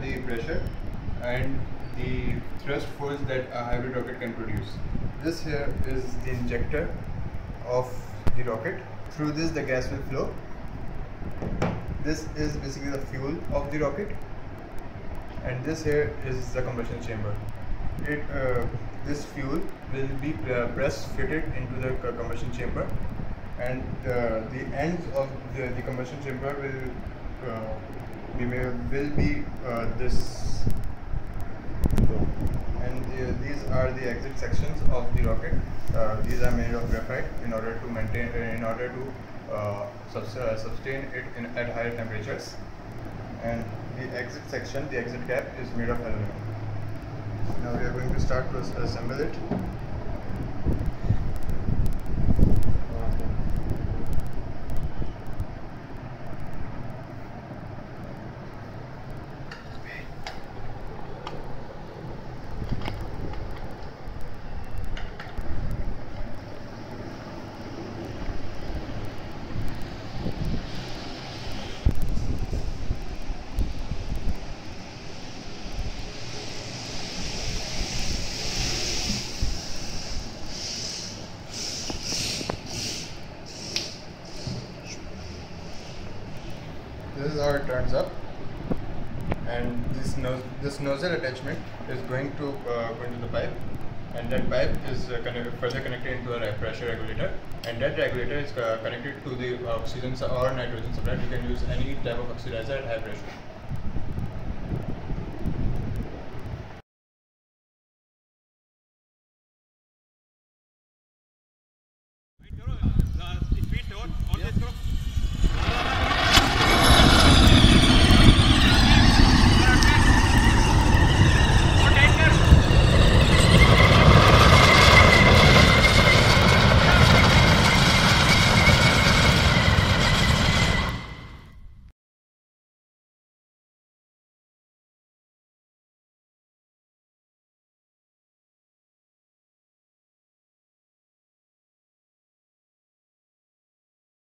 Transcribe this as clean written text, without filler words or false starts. the pressure and the thrust force that a hybrid rocket can produce. This here is the injector of the rocket. Through this the gas will flow. This is basically the fuel of the rocket, and this here is the combustion chamber. This fuel will be press-fitted into the combustion chamber, and the ends of the combustion chamber will be this, and these are the exit sections of the rocket. These are made of graphite in order to maintain, sustain it at higher temperatures, and the exit section, the exit cap, is made of aluminum. Now we are going to start to assemble it. This is how it turns up, and this nozzle attachment is going to the pipe, and that pipe is further connected into a pressure regulator, and that regulator is connected to the oxygen or nitrogen supply. You can use any type of oxidizer at high pressure.